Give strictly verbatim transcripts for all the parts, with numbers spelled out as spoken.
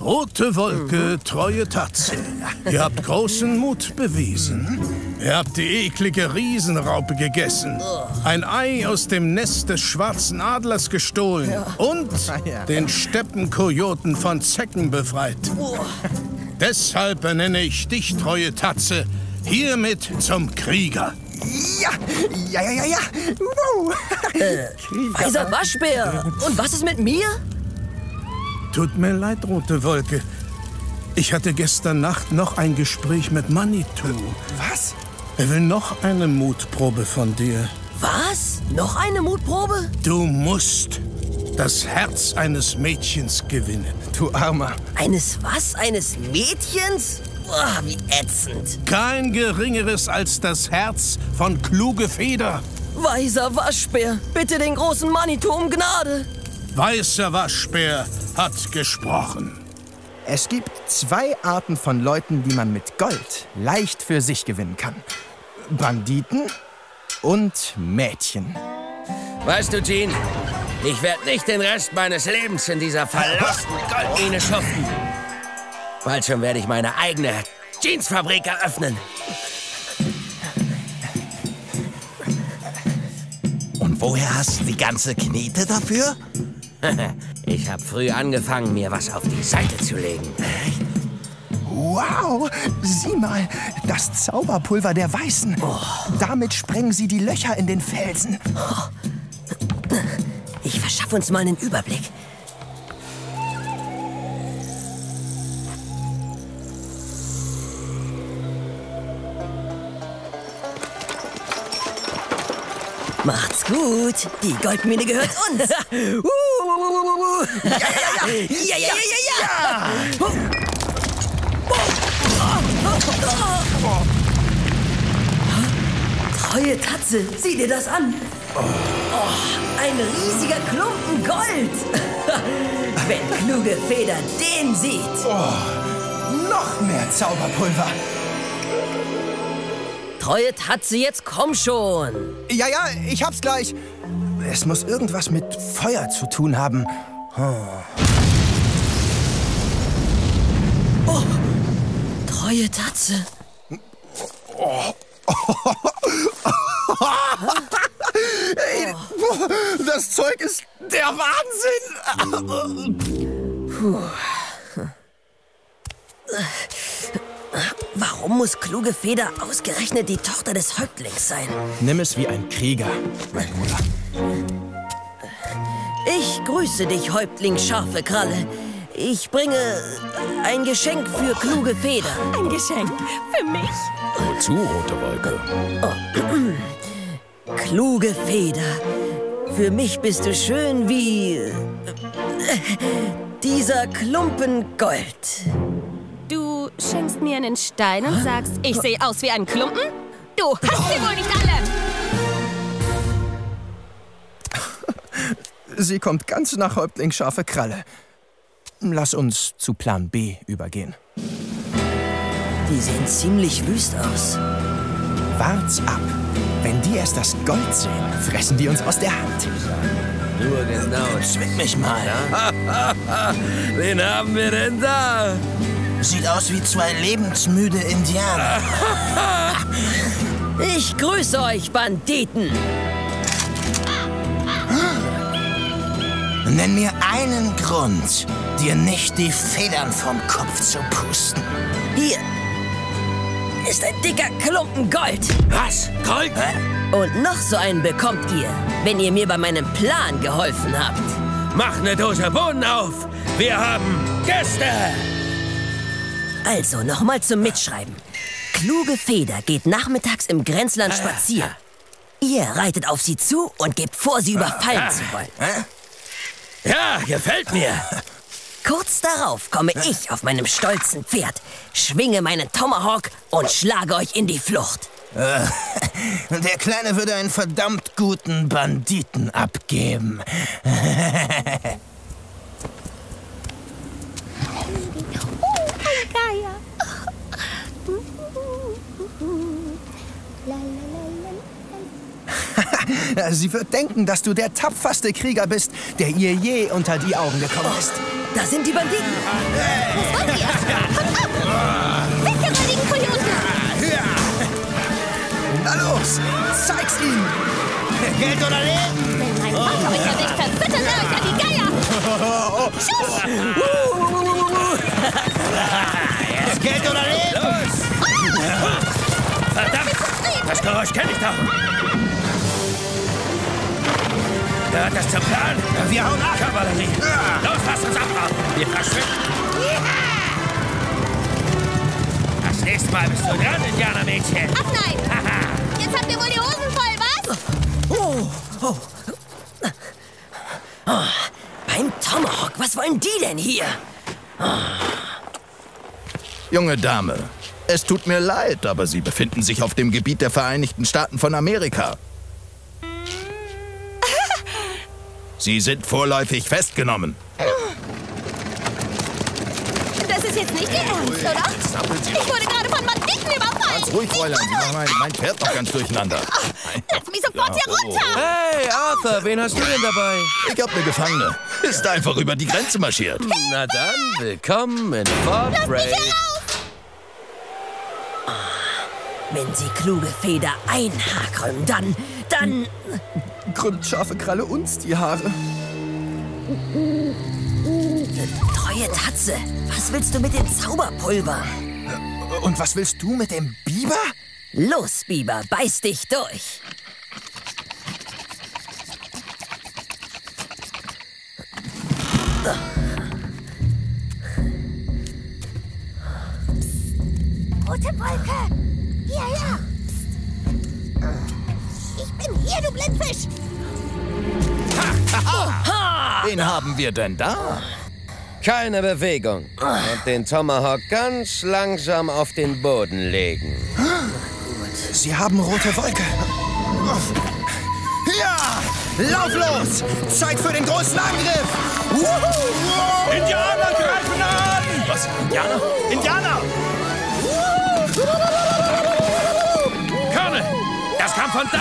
Rote Wolke, treue Tatze, ihr habt großen Mut bewiesen. Ihr habt die eklige Riesenraupe gegessen, ein Ei aus dem Nest des schwarzen Adlers gestohlen und den Steppenkojoten von Zecken befreit. Deshalb ernenne ich dich, treue Tatze, hiermit zum Krieger. Ja, ja, ja, ja, ja. Wow. Äh, Weiser Waschbär, und was ist mit mir? Tut mir leid, Rote Wolke. Ich hatte gestern Nacht noch ein Gespräch mit Manitou. Was? Er will noch eine Mutprobe von dir. Was? Noch eine Mutprobe? Du musst das Herz eines Mädchens gewinnen. Du Armer. Eines was? Eines Mädchens? Oh, wie ätzend. Kein Geringeres als das Herz von Kluge Feder. Weiser Waschbär, bitte den großen Manitou um Gnade. Weißer Waschbär hat gesprochen. Es gibt zwei Arten von Leuten, die man mit Gold leicht für sich gewinnen kann. Banditen und Mädchen. Weißt du, Jean, ich werde nicht den Rest meines Lebens in dieser verlassenen Goldmine schuften. Bald schon werde ich meine eigene Jeansfabrik eröffnen. Und woher hast du die ganze Knete dafür? Ich habe früh angefangen, mir was auf die Seite zu legen. Wow! Sieh mal, das Zauberpulver der Weißen. Oh. Damit sprengen sie die Löcher in den Felsen. Oh. Ich verschaffe uns mal einen Überblick. Macht's gut, die Goldmine gehört uns. Ja, ja, ja, ja, ja, ja. Treue Tatze, sieh dir das an. Oh, ein riesiger Klumpen Gold. Wenn Kluge Feder den sieht. Oh, noch mehr Zauberpulver. Treue Tatze, jetzt komm schon. Ja, ja, ich hab's gleich. Es muss irgendwas mit Feuer zu tun haben. Oh. Oh. Treue Tatze. Oh. Das Zeug ist der Wahnsinn. Puh. Warum muss Kluge Feder ausgerechnet die Tochter des Häuptlings sein? Nimm es wie ein Krieger, mein Bruder. Ich grüße dich, Häuptling Scharfe Kralle. Ich bringe ein Geschenk für Kluge Feder. Ein Geschenk für mich? Wozu, Rote Wolke? Oh. Kluge Feder, für mich bist du schön wie dieser Klumpen Gold. Du schenkst mir einen Stein und sagst, ich sehe aus wie ein Klumpen? Du hast sie wohl nicht alle! Sie kommt ganz nach Häuptling Scharfe Kralle. Lass uns zu Plan B übergehen. Die sehen ziemlich wüst aus. Wart's ab. Wenn die erst das Gold sehen, fressen die uns aus der Hand. Nur genau. Schwing mich mal. Wen haben wir denn da? Sieht aus wie zwei lebensmüde Indianer. Ich grüße euch, Banditen. Nenn mir einen Grund, dir nicht die Federn vom Kopf zu pusten. Hier ist ein dicker Klumpen Gold. Was? Gold? Und noch so einen bekommt ihr, wenn ihr mir bei meinem Plan geholfen habt. Mach eine Dose Bohnen auf. Wir haben Gäste. Also, nochmal zum Mitschreiben. Kluge Feder geht nachmittags im Grenzland spazieren. Ihr reitet auf sie zu und gebt vor, sie überfallen zu wollen. Ja, gefällt mir. Kurz darauf komme ich auf meinem stolzen Pferd, schwinge meinen Tomahawk und schlage euch in die Flucht. Der Kleine würde einen verdammt guten Banditen abgeben. Sie wird denken, dass du der tapferste Krieger bist, der ihr je unter die Augen gekommen ist. Oh, da sind die Banditen. Wo wollt ihr? Kommt ab! Weg der Banditen von hier unten! Na los, zeig's ihnen! Geld oder Leben! Wenn mein Vater euch erweckt hat, bitte nahe euch an die Gaia! Schuss! Jetzt Geld oder Leben! Los! Oh! Verdammt! Das Geräusch kenne ich doch! Gehört das zum Plan? Wir hauen ab, Kavallerie! Ja. Los, lasst uns abhauen! Wir verschwinden! Ja. Das nächste Mal bist du dran, Indianermädchen! Ach nein! Aha. Jetzt habt ihr wohl die Hosen voll, was? Oh, oh. Oh. Beim Tomahawk, was wollen die denn hier? Oh. Junge Dame, es tut mir leid, aber Sie befinden sich auf dem Gebiet der Vereinigten Staaten von Amerika. Sie sind vorläufig festgenommen. Das ist jetzt nicht Ihr Ernst, oder? Ich wurde gerade von Banditen überfallen. Ganz ruhig, Fräulein. Sie machen mein Pferd noch ganz durcheinander. Lass mich sofort hier runter. Hey, Arthur, wen hast du denn dabei? Ich hab eine Gefangene. Ist einfach über die Grenze marschiert. Na dann, willkommen in Fort Bragg. Lass mich heraus! Oh, wenn Sie kluge Feder einhaken, dann, dann... krümmt scharfe Kralle uns die Haare. Treue Tatze, was willst du mit dem Zauberpulver? Und was willst du mit dem Biber? Los, Biber, beiß dich durch. Psst. Rote Wolke, hierher! Ich bin hier, du Blindfisch! Ha, ha, ha. Wen haben wir denn da? Keine Bewegung. Und den Tomahawk ganz langsam auf den Boden legen. Sie haben rote Wolke. Ja! Lauf los! Zeit für den großen Angriff! Wuhu. Indianer greifen an! Was? Indianer? Indianer! Das kam von da!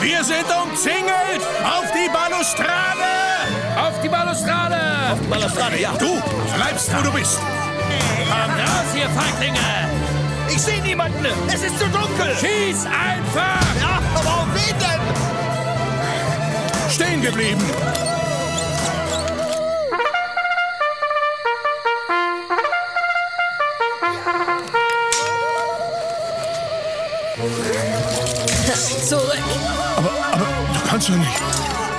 Wir sind umzingelt! Auf die Balustrade! Auf die Balustrade! Auf die Balustrade, ja! Du bleibst, wo du bist! Komm raus, ihr Feiglinge! Ich sehe niemanden! Es ist zu dunkel! Schieß einfach! Ja, aber auf wen denn? Stehen geblieben! Zurück! Aber, aber du kannst ja nicht!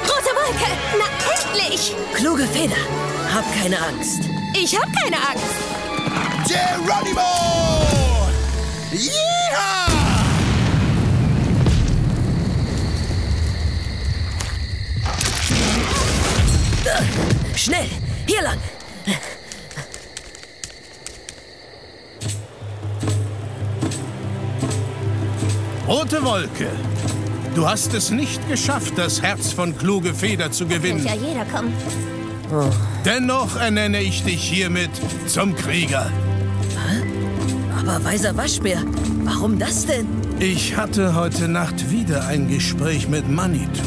Rote Wolke! Na endlich! Kluge Feder, hab keine Angst! Ich hab keine Angst! Geronimo! Yeehaw! Schnell! Hier lang! Rote Wolke, du hast es nicht geschafft, das Herz von kluge Feder zu gewinnen. Da könnte ja jeder kommen. Oh. Dennoch ernenne ich dich hiermit zum Krieger. Hä? Aber Weiser Waschbär, warum das denn? Ich hatte heute Nacht wieder ein Gespräch mit Manitou.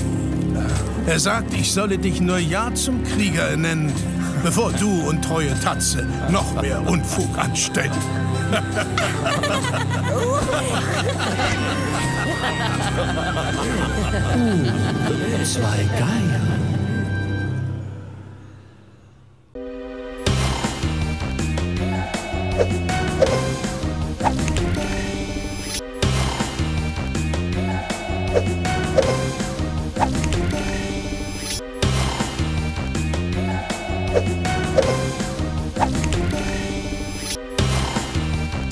Er sagt, ich solle dich nur ja zum Krieger ernennen, bevor du und treue Tatze noch mehr Unfug anstellen. Uh, es war Gaia.